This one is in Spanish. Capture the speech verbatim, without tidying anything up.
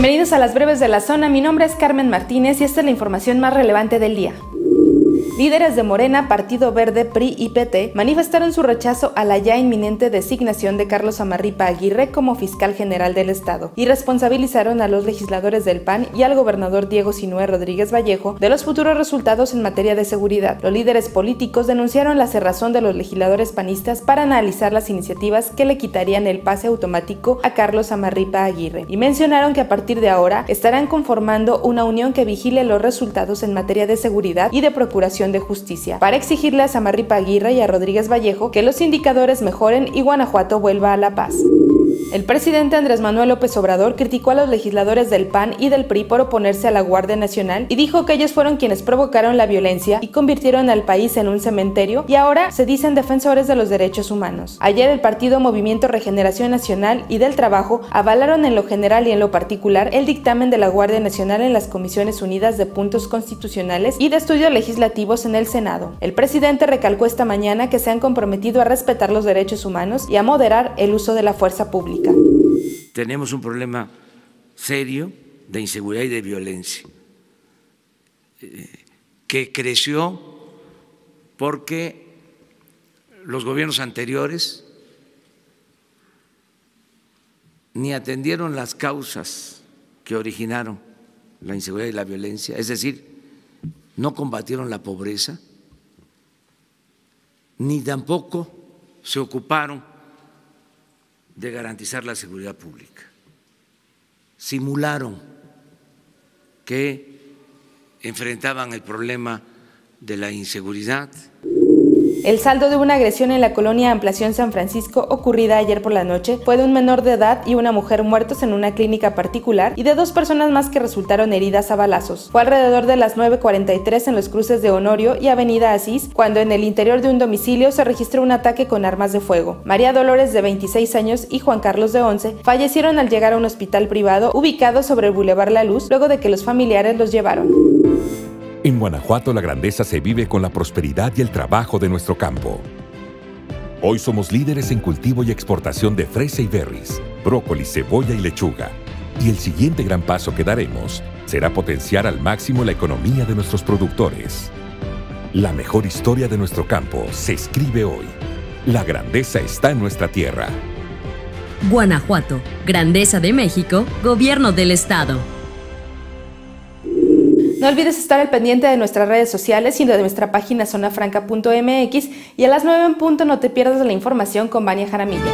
Bienvenidos a las Breves de la Zona, mi nombre es Carmen Martínez y esta es la información más relevante del día. Líderes de Morena, Partido Verde, P R I y P T manifestaron su rechazo a la ya inminente designación de Carlos Zamarripa Aguirre como fiscal general del Estado y responsabilizaron a los legisladores del P A N y al gobernador Diego Sinhue Rodríguez Vallejo de los futuros resultados en materia de seguridad. Los líderes políticos denunciaron la cerrazón de los legisladores panistas para analizar las iniciativas que le quitarían el pase automático a Carlos Zamarripa Aguirre y mencionaron que a partir de ahora estarán conformando una unión que vigile los resultados en materia de seguridad y de procuración de justicia, para exigirle a Zamarripa Aguirre y a Rodríguez Vallejo que los indicadores mejoren y Guanajuato vuelva a la paz. El presidente Andrés Manuel López Obrador criticó a los legisladores del P A N y del P R I por oponerse a la Guardia Nacional y dijo que ellos fueron quienes provocaron la violencia y convirtieron al país en un cementerio y ahora se dicen defensores de los derechos humanos. Ayer el partido Movimiento Regeneración Nacional y del Trabajo avalaron en lo general y en lo particular el dictamen de la Guardia Nacional en las Comisiones Unidas de Puntos Constitucionales y de Estudios Legislativos en el Senado. El presidente recalcó esta mañana que se han comprometido a respetar los derechos humanos y a moderar el uso de la fuerza pública. Tenemos un problema serio de inseguridad y de violencia que creció porque los gobiernos anteriores ni atendieron las causas que originaron la inseguridad y la violencia, es decir, no combatieron la pobreza, ni tampoco se ocuparon de garantizar la seguridad pública. Simularon que enfrentaban el problema de la inseguridad. El saldo de una agresión en la colonia Ampliación San Francisco ocurrida ayer por la noche fue de un menor de edad y una mujer muertos en una clínica particular y de dos personas más que resultaron heridas a balazos. Fue alrededor de las nueve cuarenta y tres en los cruces de Honorio y Avenida Asís cuando en el interior de un domicilio se registró un ataque con armas de fuego. María Dolores, de veintiséis años, y Juan Carlos, de once, fallecieron al llegar a un hospital privado ubicado sobre el Boulevard La Luz luego de que los familiares los llevaron. En Guanajuato, la grandeza se vive con la prosperidad y el trabajo de nuestro campo. Hoy somos líderes en cultivo y exportación de fresa y berries, brócoli, cebolla y lechuga. Y el siguiente gran paso que daremos será potenciar al máximo la economía de nuestros productores. La mejor historia de nuestro campo se escribe hoy. La grandeza está en nuestra tierra. Guanajuato, grandeza de México, Gobierno del Estado. No olvides estar al pendiente de nuestras redes sociales y de nuestra página zona franca punto m x y a las nueve en punto no te pierdas la información con Vania Jaramillo.